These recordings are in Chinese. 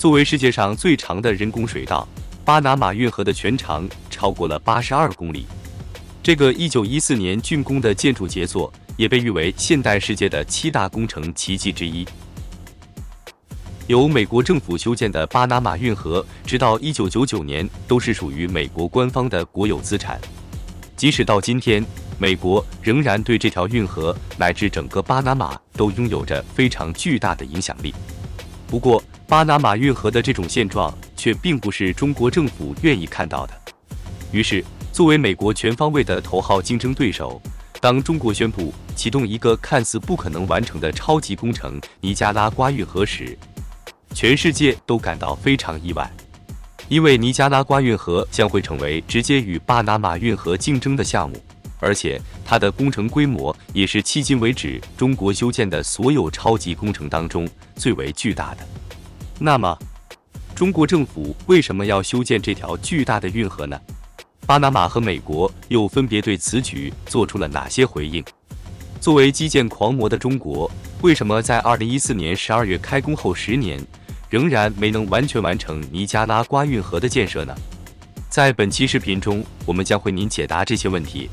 作为世界上最长的人工水道，巴拿马运河的全长超过了82公里。这个1914年竣工的建筑杰作，也被誉为现代世界的7大工程奇迹之一。由美国政府修建的巴拿马运河，直到1999年都是属于美国官方的国有资产。即使到今天，美国仍然对这条运河乃至整个巴拿马都拥有着非常巨大的影响力。不过，巴拿马运河的这种现状却并不是中国政府愿意看到的。于是，作为美国全方位的头号竞争对手，当中国宣布启动一个看似不可能完成的超级工程——尼加拉瓜运河时，全世界都感到非常意外，因为尼加拉瓜运河将会成为直接与巴拿马运河竞争的项目，而且它的工程规模也是迄今为止中国修建的所有超级工程当中最为巨大的。那么，中国政府为什么要修建这条巨大的运河呢？巴拿马和美国又分别对此举做出了哪些回应？作为基建狂魔的中国，为什么在2014年12月开工后10年，仍然没能完全完成尼加拉瓜运河的建设呢？在本期视频中，我们将为您解答这些问题。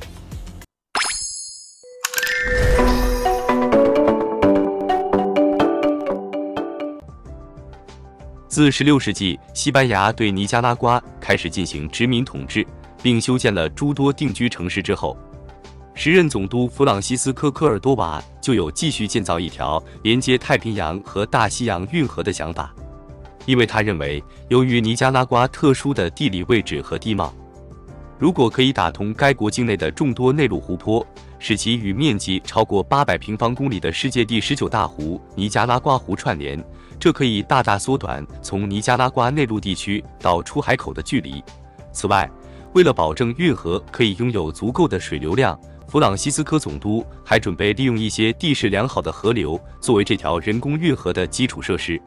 自16世纪，西班牙对尼加拉瓜开始进行殖民统治，并修建了诸多定居城市之后，时任总督弗朗西斯科·科尔多瓦就有继续建造一条连接太平洋和大西洋运河的想法，因为他认为，由于尼加拉瓜特殊的地理位置和地貌，如果可以打通该国境内的众多内陆湖泊，使其与面积超过800平方公里的世界第19大湖尼加拉瓜湖串联，这可以大大缩短从尼加拉瓜内陆地区到出海口的距离。此外，为了保证运河可以拥有足够的水流量，弗朗西斯科总督还准备利用一些地势良好的河流作为这条人工运河的基础设施。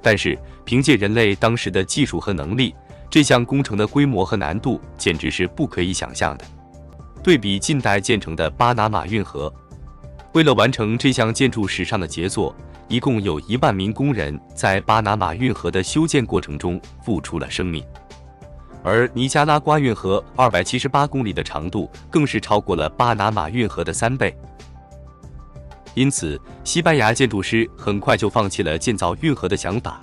但是，凭借人类当时的技术和能力，这项工程的规模和难度简直是不可以想象的。对比近代建成的巴拿马运河，为了完成这项建筑史上的杰作，一共有1万名工人在巴拿马运河的修建过程中付出了生命。而尼加拉瓜运河278公里的长度，更是超过了巴拿马运河的3倍。因此，西班牙建筑师很快就放弃了建造运河的想法。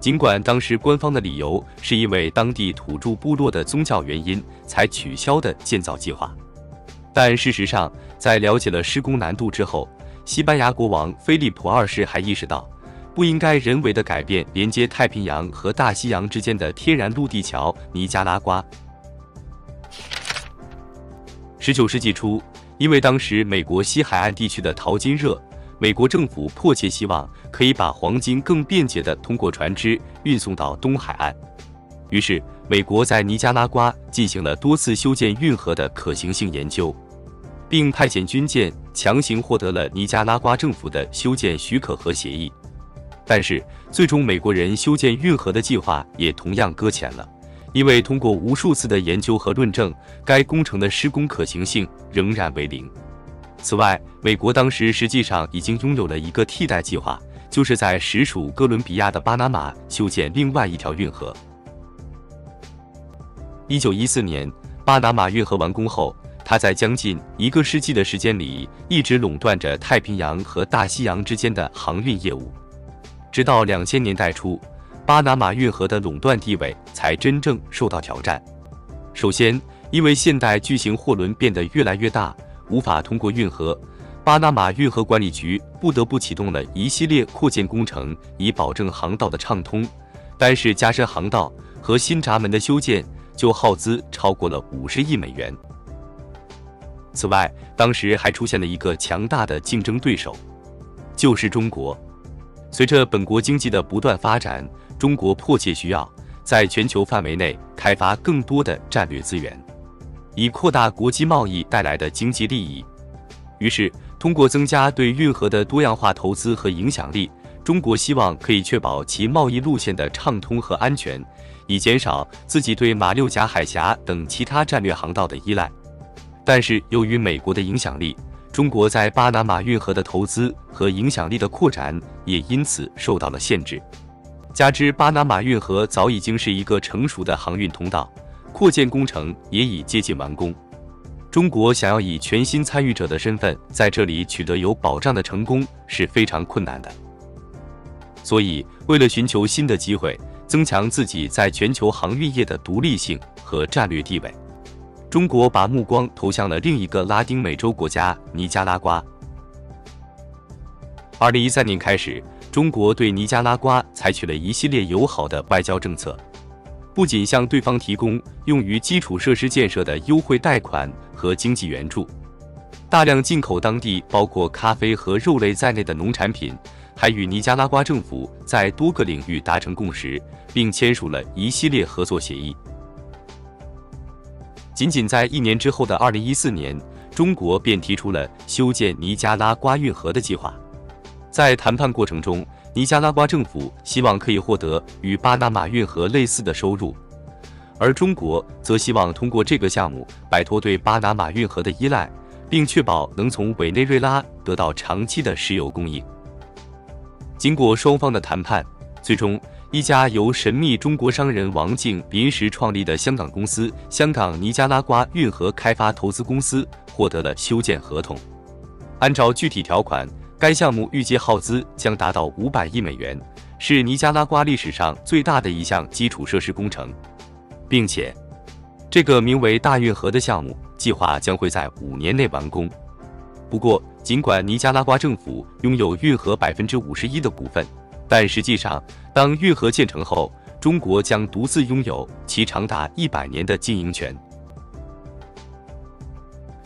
尽管当时官方的理由是因为当地土著部落的宗教原因才取消的建造计划，但事实上，在了解了施工难度之后，西班牙国王菲利普2世还意识到，不应该人为的改变连接太平洋和大西洋之间的天然陆地桥尼加拉瓜。19世纪初，因为当时美国西海岸地区的淘金热，美国政府迫切希望可以把黄金更便捷地通过船只运送到东海岸，于是美国在尼加拉瓜进行了多次修建运河的可行性研究，并派遣军舰强行获得了尼加拉瓜政府的修建许可和协议。但是，最终美国人修建运河的计划也同样搁浅了，因为通过无数次的研究和论证，该工程的施工可行性仍然为0。此外，美国当时实际上已经拥有了一个替代计划，就是在实属哥伦比亚的巴拿马修建另外一条运河。1914年，巴拿马运河完工后，它在将近1个世纪的时间里，一直垄断着太平洋和大西洋之间的航运业务。直到2000年代初，巴拿马运河的垄断地位才真正受到挑战。首先，因为现代巨型货轮变得越来越大，无法通过运河，巴拿马运河管理局不得不启动了一系列扩建工程，以保证航道的畅通。单是加深航道和新闸门的修建，就耗资超过了50亿美元。此外，当时还出现了一个强大的竞争对手，就是中国。随着本国经济的不断发展，中国迫切需要在全球范围内开发更多的战略资源，以扩大国际贸易带来的经济利益。于是，通过增加对运河的多样化投资和影响力，中国希望可以确保其贸易路线的畅通和安全，以减少自己对马六甲海峡等其他战略航道的依赖。但是，由于美国的影响力，中国在巴拿马运河的投资和影响力的扩展也因此受到了限制。加之巴拿马运河早已经是一个成熟的航运通道，扩建工程也已接近完工。中国想要以全新参与者的身份在这里取得有保障的成功是非常困难的。所以，为了寻求新的机会，增强自己在全球航运业的独立性和战略地位，中国把目光投向了另一个拉丁美洲国家尼加拉瓜。2013年开始，中国对尼加拉瓜采取了一系列友好的外交政策，不仅向对方提供用于基础设施建设的优惠贷款和经济援助，大量进口当地包括咖啡和肉类在内的农产品，还与尼加拉瓜政府在多个领域达成共识，并签署了一系列合作协议。仅仅在一年之后的2014年，中国便提出了修建尼加拉瓜运河的计划。在谈判过程中，尼加拉瓜政府希望可以获得与巴拿马运河类似的收入，而中国则希望通过这个项目摆脱对巴拿马运河的依赖，并确保能从委内瑞拉得到长期的石油供应。经过双方的谈判，最终一家由神秘中国商人王静临时创立的香港公司——香港尼加拉瓜运河开发投资公司获得了修建合同。按照具体条款，该项目预计耗资将达到500亿美元，是尼加拉瓜历史上最大的一项基础设施工程，并且这个名为大运河的项目计划将会在5年内完工。不过，尽管尼加拉瓜政府拥有运河51%的股份，但实际上，当运河建成后，中国将独自拥有其长达100年的经营权。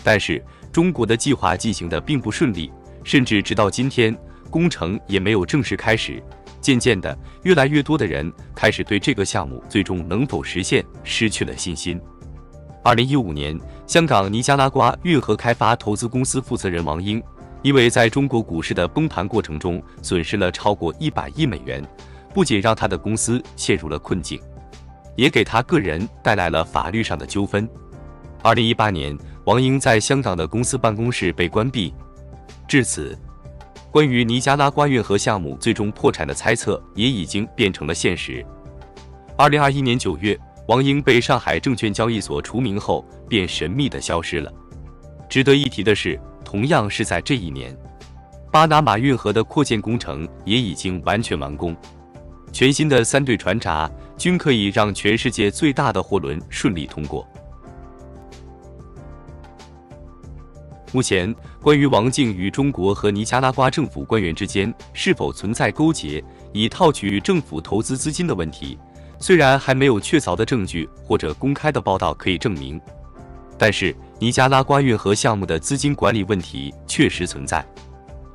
但是，中国的计划进行的并不顺利，甚至直到今天，工程也没有正式开始。渐渐的，越来越多的人开始对这个项目最终能否实现失去了信心。2015年，香港尼加拉瓜运河开发投资公司负责人王英，因为在中国股市的崩盘过程中损失了超过100亿美元，不仅让他的公司陷入了困境，也给他个人带来了法律上的纠纷。2018年，王英在香港的公司办公室被关闭。至此，关于尼加拉瓜运河项目最终破产的猜测也已经变成了现实。2021年9月，王英被上海证券交易所除名后便神秘地消失了。值得一提的是，同样是在这一年，巴拿马运河的扩建工程也已经完全完工，全新的3对船闸均可以让全世界最大的货轮顺利通过。目前，关于王静与中国和尼加拉瓜政府官员之间是否存在勾结以套取政府投资资金的问题，虽然还没有确凿的证据或者公开的报道可以证明，但是尼加拉瓜运河项目的资金管理问题确实存在。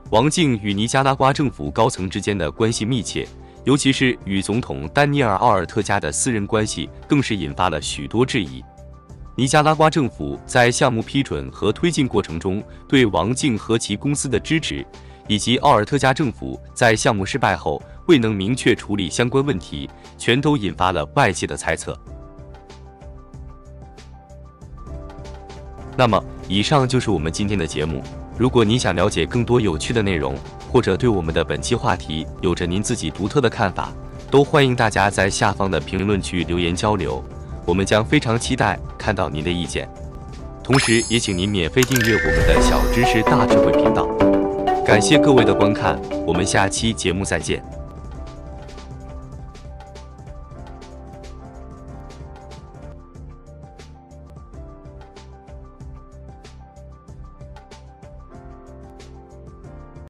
王静与尼加拉瓜政府高层之间的关系密切，尤其是与总统丹尼尔·奥尔特加的私人关系，更是引发了许多质疑。尼加拉瓜政府在项目批准和推进过程中对王静和其公司的支持，以及奥尔特加政府在项目失败后未能明确处理相关问题，全都引发了外界的猜测。那么，以上就是我们今天的节目。如果你想了解更多有趣的内容，或者对我们的本期话题有着您自己独特的看法，都欢迎大家在下方的评论区留言交流，我们将非常期待看到您的意见。同时，也请您免费订阅我们的小知识大智慧频道。感谢各位的观看，我们下期节目再见。